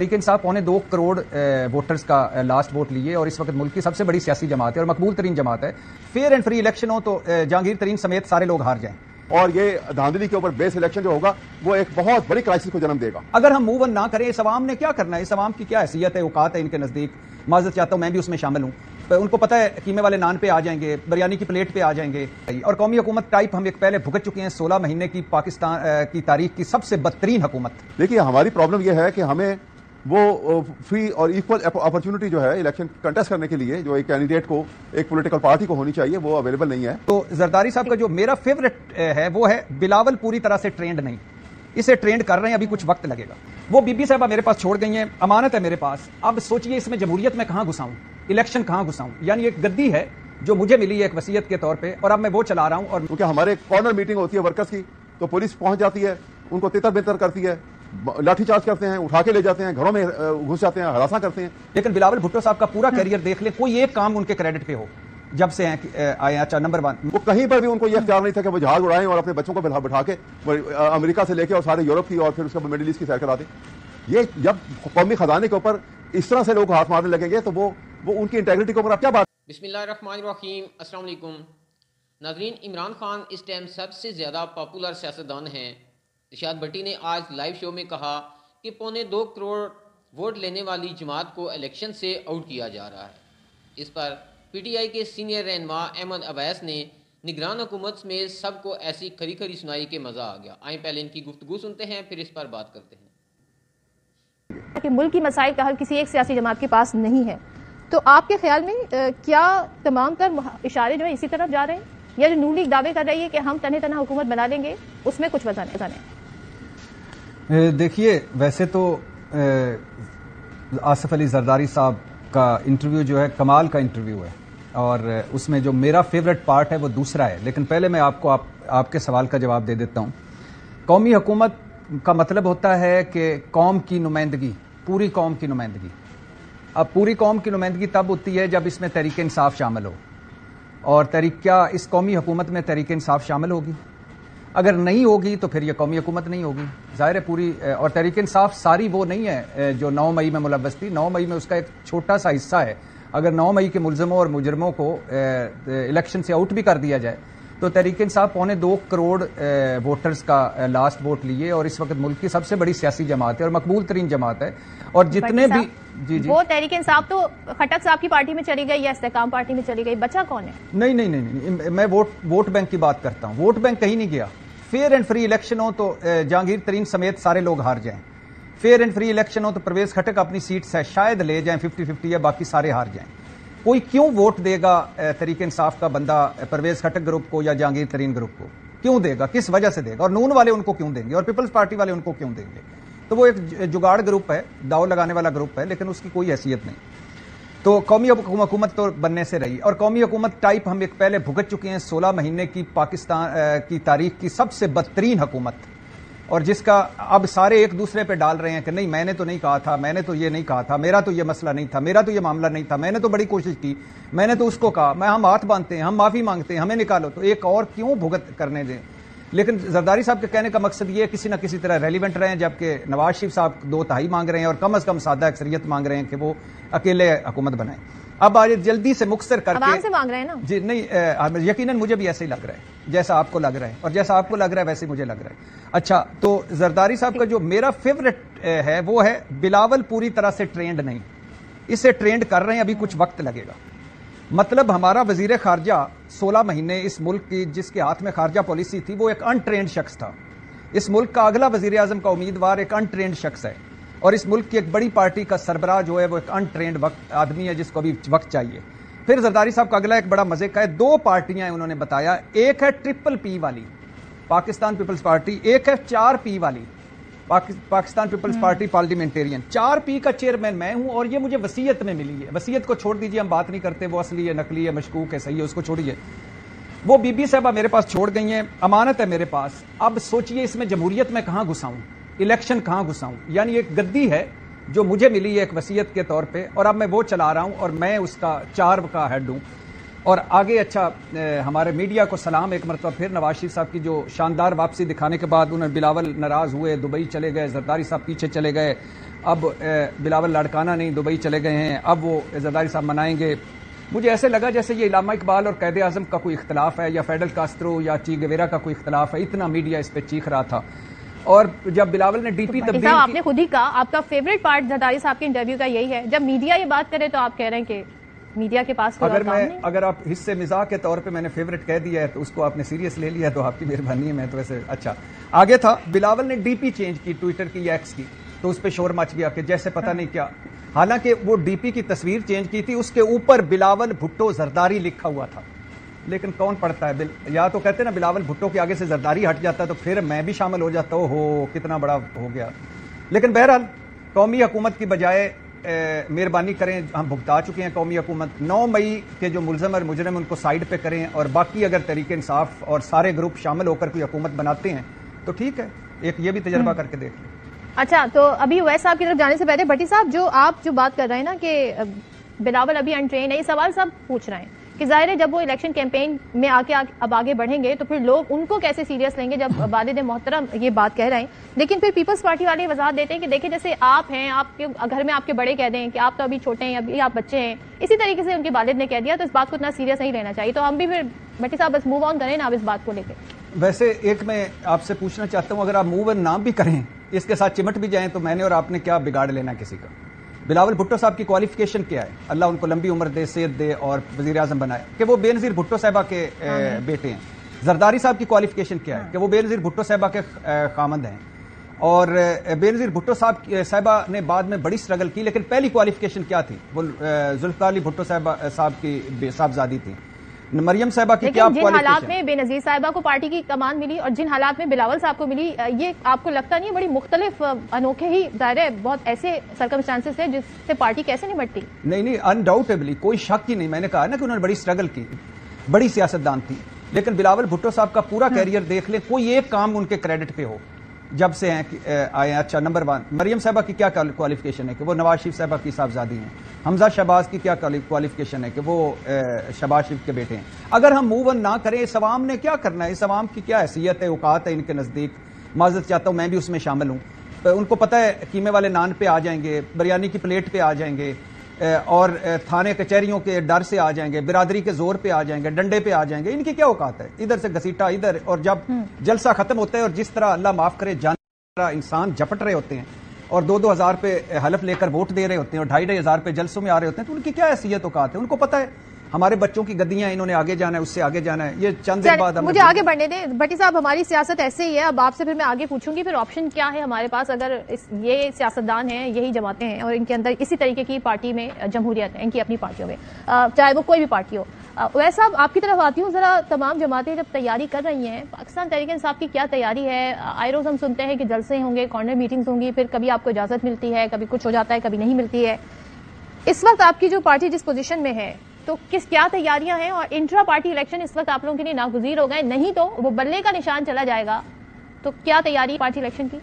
Tehreek-e-Insaf 2.25 crore voters का last vote लिए और इस वक्त मुल्क की सबसे बड़ी सियासी जमात है और मकबूल तरीन जमात है। फेयर एंड फ्री इलेक्शन हो तो जहांगीर तरीन समेत सारे लोग हार जाएं और ये धांधली के ऊपर बेस इलेक्शन जो होगा वो एक बहुत बड़ी क्राइसिस को जन्म देगा। अगर हम मूव ऑन ना करें, इस अवाम ने क्या करना है, इस अवाम की क्या हैसियत है, औकात है इनके नज़दीक। माजरत चाहता हूँ, मैं भी उसमें शामिल हूँ। उनको पता है कीमे वाले नान पे आ जाएंगे, बिरयानी की प्लेट पे आ जाएंगे और कौमी हुकूमत टाइप हम एक पहले भुगत चुके हैं। 16 महीने की पाकिस्तान की तारीख की सबसे बदतरीन हुकूमत। देखिए, हमारी प्रॉब्लम यह है कि हमें वो फ्री और इक्वल अपॉर्चुनिटी जो है इलेक्शन कंटेस्ट करने के लिए जो एक कैंडिडेट को, एक पॉलिटिकल पार्टी को होनी चाहिए, वो अवेलेबल नहीं है। तो जरदारी साहब का जो मेरा फेवरेट है वो है बिलावल पूरी तरह से ट्रेंड नहीं, इसे ट्रेंड कर रहे हैं, अभी कुछ वक्त लगेगा। वो बीबी साहब मेरे पास छोड़ गई हैं, अमानत है मेरे पास। अब सोचिए इसमें जमहूरियत में कहाँ घुसाऊं, इलेक्शन कहाँ घुसाऊं, यानी एक गद्दी है जो मुझे मिली है एक वसीयत के तौर पे और अब मैं वो चला रहा हूँ। और क्योंकि हमारे कॉर्नर मीटिंग होती है वर्कर्स की, तो पुलिस पहुंच जाती है, उनको तितर बितर करती है, लाठीचार्ज करते हैं, उठा के ले जाते हैं, घरों में घुस जाते हैं, हरासा करते हैं। लेकिन बिलावल भुट्टो साहब का पूरा करियर देख ले, कोई एक काम उनके क्रेडिट पे हो जब से आए। अच्छा, नंबर 1, वो कहीं पर भी उनको ये ख्याल नहीं था कि वो जहाज उड़ाएं और अपने बच्चों को बैठा के अमेरिका से लेके और सारे यूरोप की और फिर उसके मिडिल ईस्ट की सैर कराते। ये जब कौमी खजाने के ऊपर इस तरह से लोग हाथ मारने लगेंगे तो वो उनकी इंटेग्रिटी के ऊपर आप क्या बात। बिस्मिल्लाहिर्रहमानिर्रहीम, अस्सलाम वालेकुम नाज़रीन। इमरान खान इस टाइम सबसे ज़्यादा पॉपुलर सियासतदान हैं। इरशाद भट्टी ने आज लाइव शो में कहा कि 2.25 करोड़ वोट लेने वाली जमात को इलेक्शन से आउट किया जा रहा है। इस पर पीटीआई के सीनियर रहनुमा अहमद अवैस ने निगरान हुकूमत में सबको ऐसी खरी खरी सुनाई के मज़ा आ गया। आए पहले इनकी गुफ्तगू सुनते हैं, फिर इस पर बात करते हैं कि मुल्क की मसाइल का हल किसी एक सियासी जमात के पास नहीं है। तो आपके ख्याल में क्या तमाम तर इशारे जो है इसी तरफ जा रहे हैं, या जो नून लीग दावे कर रही है कि हम तने तना हुकूमत बना देंगे, उसमें कुछ वजह है? देखिए, वैसे तो आसिफ अली जरदारी साहब का इंटरव्यू जो है कमाल का इंटरव्यू है और उसमें जो मेरा फेवरेट पार्ट है वो दूसरा है। लेकिन पहले मैं आपको आपके सवाल का जवाब दे देता हूँ। कौमी हुकूमत का मतलब होता है कि कौम की नुमाइंदगी, पूरी कौम की नुमाइंदगी। अब पूरी कौम की नुमाइंदगी तब होती है जब इसमें तहरीक इंसाफ शामिल हो, और क्या इस कौमी हुकूमत में तहरीक इंसाफ शामिल होगी? अगर नहीं होगी तो फिर यह कौमी हुकूमत नहीं होगी, जाहिर है। पूरी और तहरीक इंसाफ सारी वो नहीं है जो 9 मई में मुलव्वस थी। 9 मई में उसका एक छोटा सा हिस्सा है। अगर 9 मई के मुलजमों और मुजरमों को इलेक्शन से आउट भी कर दिया जाए तो तहरीक इंसाफ 2.25 करोड़ वोटर्स का लास्ट वोट लिए और इस वक्त मुल्क की सबसे बड़ी सियासी जमात है और मकबूल तरीन जमात है। और जितने भी जी वो तहरीक इंसाफ तो खटक साहब की पार्टी में चली गई या इस्तेहकाम पार्टी में चली गई, बचा कौन है? नहीं, मैं वोट बैंक की बात करता हूँ। वोट बैंक कहीं नहीं गया। फेयर एंड फ्री इलेक्शन हो तो जहांगीर तरीन समेत सारे लोग हार जाएं। फेयर एंड फ्री इलेक्शन हो तो परवेज खटक अपनी सीट से शायद ले जाएं, 50-50 या बाकी सारे हार जाएं। कोई क्यों वोट देगा तहरीक इंसाफ का बंदा परवेज खटक ग्रुप को या जहांगीर तरीन ग्रुप को? क्यों देगा, किस वजह से देगा? और नून वाले उनको क्यों देंगे और पीपल्स पार्टी वाले उनको क्यों देंगे? तो वो एक जुगाड़ ग्रुप है, दाव लगाने वाला ग्रुप है, लेकिन उसकी कोई हैसियत नहीं। तो कौमी हुकूमत तो बनने से रही और कौमी हुकूमत टाइप हम एक पहले भुगत चुके हैं। 16 महीने की पाकिस्तान की तारीख की सबसे बदतरीन हुकूमत, और जिसका अब सारे एक दूसरे पे डाल रहे हैं कि नहीं मैंने तो नहीं कहा था, मैंने तो ये नहीं कहा था, मेरा तो ये मसला नहीं था, मेरा तो ये मामला नहीं था, मैंने तो बड़ी कोशिश की, मैंने तो उसको कहा, हम हाथ बांधते हैं, हम माफ़ी मांगते हैं, हमें निकालो। तो एक और क्यों भुगत करने दें? लेकिन जरदारी साहब के कहने का मकसद ये है किसी ना किसी तरह रेलिवेंट रहें, जबकि नवाज शरीफ साहब 2/3 मांग रहे हैं और कम से कम सादा अक्सरियत मांग रहे हैं कि वो अकेले हुकूमत बनाएं। अब आज जल्दी से मुख्तर करके मांग रहे हैं ना जी। नहीं, यकीनन मुझे भी ऐसे ही लग रहा है जैसा आपको लग रहा है, और जैसा आपको लग रहा है वैसे मुझे लग रहा है। अच्छा, तो जरदारी साहब का जो मेरा फेवरेट है वो है बिलावल पूरी तरह से ट्रेंड नहीं, इसे ट्रेंड कर रहे हैं, अभी कुछ वक्त लगेगा। मतलब हमारा वजीर खारजा 16 महीने इस मुल्क की, जिसके हाथ में खारजा पॉलिसी थी, वो एक अनट्रेंड शख्स था। इस मुल्क का अगला वजीर आजम का उम्मीदवार एक अनट्रेंड शख्स है और इस मुल्क की एक बड़ी पार्टी का सरबराह जो है वो एक अनट्रेंड आदमी है जिसको अभी वक्त चाहिए। फिर जरदारी साहब का अगला एक बड़ा मजे का है, 2 पार्टियां हैं उन्होंने बताया, एक है PPP वाली पाकिस्तान पीपल्स पार्टी, एक है 4P वाली Pakistan Peoples Party parliamentarian. 4P का चेयरमैन मैं हूं और ये मुझे वसीयत में मिली है। वसीयत को छोड़ दीजिए, हम बात नहीं करते वो असली है, नकली है, मशकूक है, सही है, उसको छोड़िए। वो बीबी साहबा मेरे पास छोड़ गई हैं, अमानत है मेरे पास। अब सोचिए इसमें जमहूरियत में कहाँ घुसाऊं, इलेक्शन कहाँ घुसाऊं, यानी एक गद्दी है जो मुझे मिली है एक वसीयत के तौर पे और अब मैं वो चला रहा हूं और मैं उसका 4 का हेड हूं। और आगे अच्छा हमारे मीडिया को सलाम, एक मरतबा फिर नवाज शरीफ साहब की जो शानदार वापसी दिखाने के बाद उन्हें बिलावल नाराज़ हुए, दुबई चले गए, जरदारी साहब पीछे चले गए, अब बिलावल लाड़काना नहीं दुबई चले गए हैं, अब वो जरदारी साहब मनाएंगे। मुझे ऐसे लगा जैसे ये इलामा इकबाल और कैद आज़म का कोई इख्तलाफ है या फेडरल कास्त्रो या ची गवेरा का कोई इख्तलाफ है, इतना मीडिया इस पर चीख रहा था। और जब बिलावल ने डीपी तब्दील, आपने खुद ही कहा आपका फेवरेट पार्ट जरदारी साहब के इंटरव्यू का यही है, जब मीडिया ये बात करे तो आप कह रहे हैं कि मीडिया के पास कोई अगर आप हिस्से मिजाक के तौर पे मैंने फेवरेट कह दिया है तो उसको आपने सीरियस ले लिया तो आपकी मेहरबानी है। मैं तो वैसे अच्छा आगे था। बिलावल ने डीपी चेंज की ट्विटर की या एक्स की, तो उस पर शोर मच गया कि जैसे पता नहीं क्या, हालांकि वो डीपी की तस्वीर चेंज की थी, उसके ऊपर बिलावल भुट्टो जरदारी लिखा हुआ था, लेकिन कौन पढ़ता है। या तो कहते हैं ना बिलावल भुट्टो के आगे से जरदारी हट जाता है तो फिर मैं भी शामिल हो जाता हूँ, हो कितना बड़ा हो गया। लेकिन बहरहाल कौमी हुकूमत की बजाय मेहरबानी करें, हम भुगता चुके हैं कौमी हुकूमत। 9 मई के जो मुलजम और मुजरम उनको साइड पे करें, और बाकी अगर तरीके इंसाफ और सारे ग्रुप शामिल होकर कोई हुकूमत बनाते हैं तो ठीक है, एक ये भी तजर्बा करके देख लें। अच्छा, तो अभी वैस साहब की तरफ जाने से पहले भट्टी साहब, जो आप जो बात कर रहे हैं ना कि बिलावल अभी अनट्रेन है, ये सवाल सब पूछ रहे हैं कि जाहिर है जब वो इलेक्शन कैंपेन में आके अब आगे बढ़ेंगे तो फिर लोग उनको कैसे सीरियस लेंगे जब वालिद मोहतरम ये बात कह रहे हैं। लेकिन फिर पीपल्स पार्टी वाले वजाहत देते हैं कि देखिए जैसे आप हैं, आपके घर में आपके बड़े कह दें कि आप तो अभी छोटे हैं, अभी आप बच्चे हैं, इसी तरीके से उनके वालिद ने कह दिया, तो इस बात को इतना सीरियस नहीं लेना चाहिए। तो हम भी फिर भट्टी साहब बस मूव ऑन करें ना अब इस बात को लेकर। वैसे एक मैं आपसे पूछना चाहता हूँ, अगर आप मूव ऑन ना भी करें, इसके साथ चिमट भी जाएं, तो मैंने और आपने क्या बिगाड़ लेना किसी का। बिलावल भुट्टो साहब की क्वालिफिकेशन क्या है, अल्लाह उनको लंबी उम्र दे, सेहत दे और वजीर आजम बनाए, कि वो बेनज़ीर भुट्टो साहबा के बेटे हैं। जरदारी साहब की क्वालिफिकेशन क्या है कि वो बेनज़ीर भुट्टो साहबा के खामंद हैं, और बेनज़ीर भुट्टो साहबा ने बाद में बड़ी स्ट्रगल की, लेकिन पहली क्वालिफिकेशन क्या थी, वो जुल्फिकार अली भुट्टो साहब की साहबजादी थी। मरियम साहिबा की क्या जिन हालात में बेनजीर साहिबा को पार्टी की कमान मिली और जिन हालात में बिलावल साहब को मिली, ये आपको लगता नहीं है बड़ी मुख्तलिफ अनोखे ही दायरे है, बहुत ऐसे सर्कमस्टांसेस है जिससे पार्टी कैसे निपटती? नहीं, अनडाउटेबली कोई शक ही नहीं। मैंने कहा ना कि उन्होंने बड़ी स्ट्रगल की, बड़ी सियासतदान थी, लेकिन बिलावल भुट्टो साहब का पूरा कैरियर देख ले, कोई एक काम उनके क्रेडिट पे हो जब से आए। अच्छा, नंबर 1 मरियम साहिबा की क्या क्वालिफिकेशन है कि वो नवाज शरीफ साहिबा की साहबजादी हैं। हमजा शहबाज की क्या क्वालिफिकेशन है कि वो शहबाज शरीफ के बेटे हैं। अगर हम मूव ऑन ना करें, इस अवाम ने क्या करना है, इस अवाम की क्या हैसियत है, औकात है इनके नज़दीक। माजरत चाहता हूँ, मैं भी उसमें शामिल हूँ, तो उनको पता है कीमे वाले नान पे आ जाएंगे, बिरयानी की प्लेट पे आ जाएंगे, और थाने कचहरियों के डर से आ जाएंगे, बिरादरी के जोर पे आ जाएंगे, डंडे पे आ जाएंगे। इनकी क्या औकात है, इधर से घसीटा इधर। और जब जलसा खत्म होता है और जिस तरह अल्लाह माफ करे जान इंसान झपट रहे होते हैं और 2-2 हज़ार पे हलफ लेकर वोट दे रहे होते हैं और 2,500-2,500 पे जलसों में आ रहे होते हैं, तो उनकी क्या हैसियत औकात है। उनको पता है हमारे बच्चों की गद्दियां, इन्होंने आगे जाना है, उससे आगे जाना है। ये चंद दिन बाद मुझे आगे बढ़ने दें भट्टी साहब, हमारी सियासत ऐसे ही है। अब आपसे फिर मैं आगे पूछूंगी फिर ऑप्शन क्या है हमारे पास, अगर ये सियासतदान हैं, यही जमातें हैं और इनके अंदर इसी तरीके की पार्टी में जमहूरियत है, इनकी अपनी पार्टियों में, चाहे वो कोई भी पार्टी हो। वैसे अब आपकी तरफ आती हूँ जरा, तमाम जमातें जब तैयारी कर रही हैं, पाकिस्तान तहरीक-ए-इंसाफ की क्या तैयारी है? आए रोज हम सुनते हैं कि जलसे होंगे, कॉर्नर मीटिंग्स होंगी, फिर कभी आपको इजाजत मिलती है, कभी कुछ हो जाता है, कभी नहीं मिलती है। इस वक्त आपकी जो पार्टी जिस पोजीशन में है, तो क्या तैयारियां हैं? और इंट्रा पार्टी इलेक्शन इस वक्त आप लोगों के लिए नागुज़ीर हो गए, नहीं तो वो बल्ले का निशान चला जाएगा, तो क्या तैयारी पार्टी इलेक्शन की?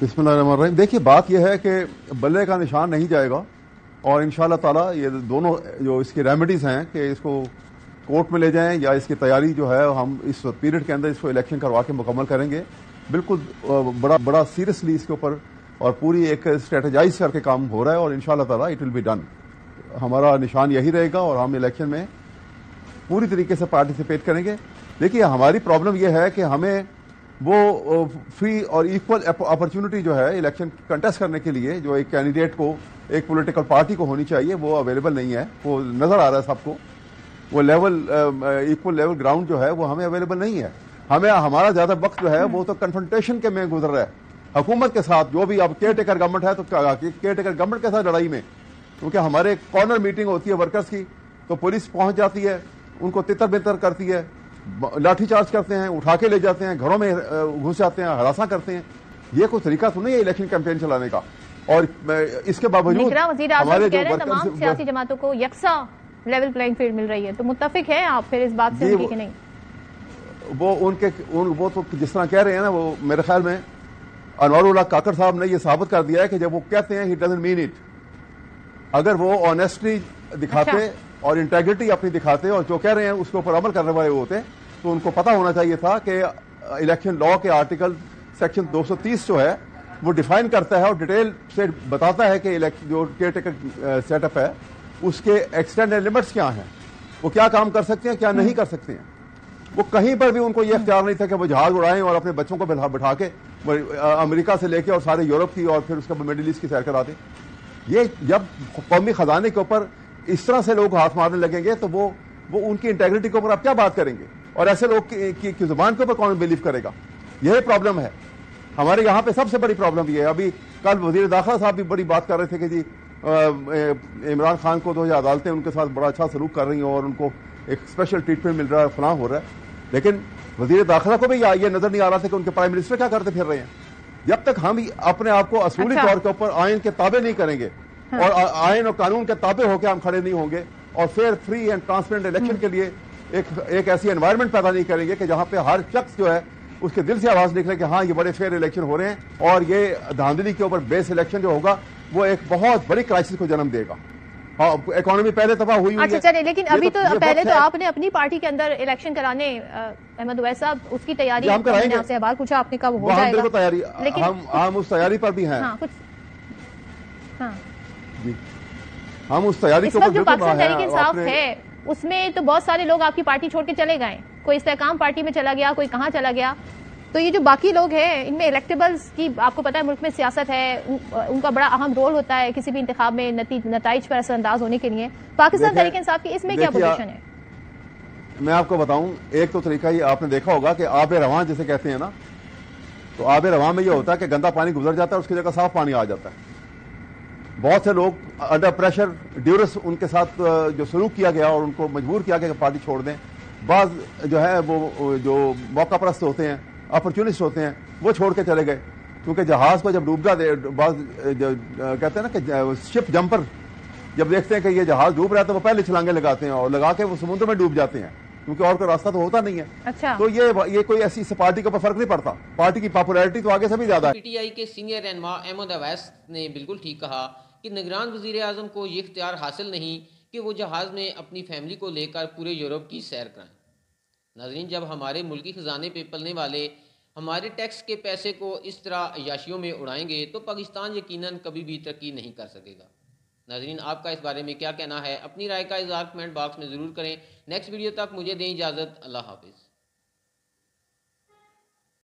बिस्मिल्लाहिर्रहमानिर्रहीम। देखिए, बात यह है कि बल्ले का निशान नहीं जाएगा और इंशाअल्लाह ताला ये दोनों जो इसकी रेमेडीज हैं कि इसको कोर्ट में ले जाएं या इसकी तैयारी जो है हम इस पीरियड के अंदर इसको इलेक्शन करवा के मुकम्मल करेंगे। बिल्कुल बड़ा सीरियसली इसके ऊपर और पूरी एक स्ट्रेटेजाइज करके काम हो रहा है और इंशाअल्लाह ताला इट विल बी डन। हमारा निशान यही रहेगा और हम इलेक्शन में पूरी तरीके से पार्टिसिपेट करेंगे। देखिए, हमारी प्रॉब्लम यह है कि हमें वो फ्री और इक्वल अपॉर्चुनिटी जो है इलेक्शन कंटेस्ट करने के लिए जो एक कैंडिडेट को, एक पॉलिटिकल पार्टी को होनी चाहिए, वो अवेलेबल नहीं है। वो नज़र आ रहा है सबको, वो लेवल इक्वल लेवल ग्राउंड जो है वो हमें अवेलेबल नहीं है। हमें हमारा ज़्यादा वक्त जो है वो तो कन्फ्रंटेशन के में गुजर रहा है हुकूमत के साथ, जो भी अब केयर टेकर गवर्नमेंट है, तो केयर टेकर गवर्नमेंट के साथ लड़ाई में, क्योंकि हमारे कॉर्नर मीटिंग होती है वर्कर्स की, तो पुलिस पहुंच जाती है, उनको तितर बितर करती है, लाठीचार्ज करते हैं, उठा के ले जाते हैं, घरों में घुस जाते हैं, हरासा करते हैं। ये कोई तरीका तो नहीं है इलेक्शन कैंपेन चलाने का। और इसके बावजूद हमारे तमाम सियासी जमातों को यकसा लेवल प्लेइंग फील्ड मिल रही है, तो मुत्तफिक है आप फिर इस बात से कि नहीं? वो तो जिस तरह कह रहे हैं ना, वो मेरे ख्याल में अनवारुल हक काकर साहब ने ये साबित कर दिया है कि जब वो कहते हैं ही डजंट मीन इट। अगर वो ऑनेस्टली दिखाते और इंटेग्रिटी अपनी दिखाते और जो कह रहे हैं उसके ऊपर अमल करने वाले होते, तो उनको पता होना चाहिए था कि इलेक्शन लॉ के आर्टिकल सेक्शन 230 जो है वो डिफाइन करता है और डिटेल से बताता है कि जो केयर टेकर सेटअप है उसके एक्सटेंड एंड लिमिट्स क्या हैं, वो क्या काम कर सकते हैं, क्या नहीं कर सकते हैं। वो कहीं पर भी उनको ये इख्तियार नहीं था कि वो जहाज उड़ाएं और अपने बच्चों को बिठा के अमेरिका से लेके और सारे यूरोप की और फिर उसके बाद मिडिल ईस्ट की सैर करा दें। ये जब कौमी खजाने के ऊपर इस तरह से लोग हाथ मारने लगेंगे तो वो उनकी इंटेग्रिटी के ऊपर आप क्या बात करेंगे, और ऐसे लोग की जुबान के ऊपर कौन बिलीव करेगा। यही प्रॉब्लम है हमारे यहाँ पे, सबसे बड़ी प्रॉब्लम ये है। अभी कल वजीर दाखिला साहब भी बड़ी बात कर रहे थे कि जी इमरान खान को तो ये अदालतें उनके साथ बड़ा अच्छा सलूक कर रही हैं और उनको एक स्पेशल ट्रीटमेंट मिल रहा है, फलां हो रहा है, लेकिन वजीर दाखिला को भी ये नजर नहीं आ रहा था कि उनके प्राइम मिनिस्टर क्या करते फिर रहे हैं। जब तक हम अपने आप को असूली तौर के ऊपर आयन के ताबे नहीं करेंगे और आयन और कानून के ताबे होकर हम खड़े नहीं होंगे और फिर फ्री एंड ट्रांसपेरेंट इलेक्शन के लिए एक ऐसी एनवायरनमेंट पैदा नहीं करेंगे कि जहां पे हर शख्स जो है उसके दिल से आवाज निकले कि हाँ ये बड़े फेयर इलेक्शन हो रहे हैं, और ये धांधली के ऊपर बेस इलेक्शन जो होगा वो एक बहुत बड़ी क्राइसिस को जन्म देगा। इकोनॉमी पहले तबाह हुई। अच्छा चले, लेकिन अभी तो पहले तो आपने अपनी पार्टी के अंदर इलेक्शन कराने अहमद अवैस साहब उसकी तैयारी, आपसे सवाल पूछा आपने कब हो जाएगा तैयारी, लेकिन हम उस तैयारी पर भी हैं। हम उस तैयारी के ऊपर जो पाकिस्तान तहरीक-ए-इंसाफ है उसमें तो बहुत सारे लोग आपकी पार्टी छोड़ के चले गए, कोई इस्तेहकाम पार्टी में चला गया, कोई कहाँ चला गया, तो ये जो बाकी लोग हैं इनमें इलेक्टेबल्स की आपको पता है मुल्क में सियासत है, उनका बड़ा अहम रोल होता है किसी भी इंतखाब में नतीज पर असरअंदाज होने के लिए। पाकिस्तान तहरीक इंसाफ की इसमें क्या पोजीशन है? मैं आपको बताऊं, एक तो तरीका ये आपने देखा होगा कि आबे रवां जिसे कहते हैं ना, तो आबे रवां में ये होता है कि गंदा पानी गुजर जाता है, उसकी जगह साफ पानी आ जाता है। बहुत से लोग अंडर प्रेशर ड्यूरस उनके साथ जो सलूक किया गया और उनको मजबूर किया गया कि पार्टी छोड़ दें। बाद जो है वो जो मौका परस्त होते हैं, अपॉर्चुनिस्ट होते हैं, वो छोड़ के चले गए, क्योंकि जहाज को जब डूबना कहते हैं ना कि शिप जंपर, जब देखते हैं कि ये जहाज डूब रहा है तो वो पहले छलांगे लगाते हैं और लगा के वो समुद्र में डूब जाते हैं, क्योंकि और कोई रास्ता तो होता नहीं है। अच्छा। तो ये कोई ऐसी पार्टी के ऊपर फर्क नहीं पड़ता, पार्टी की पॉपुलैरिटी तो आगे से भी ज्यादा है। पीटीआई के सीनियर रहनुमा अहमद अवैस ने बिल्कुल ठीक कहा कि निगरान वजीर आजम को ये इख्तियार हासिल नहीं कि वो जहाज में अपनी फैमिली को लेकर पूरे यूरोप की सैर कराएं। नाजरीन, जब हमारे मुल्की खजाने पे पलने वाले हमारे टैक्स के पैसे को इस तरह अयाशियों में उड़ाएंगे तो पाकिस्तान यकीनन कभी भी तरक्की नहीं कर सकेगा। नाजरीन, आपका इस बारे में क्या कहना है? अपनी राय का इजहार कमेंट बॉक्स में ज़रूर करें। नेक्स्ट वीडियो तक मुझे दें इजाज़त। अल्लाह हाफिज़।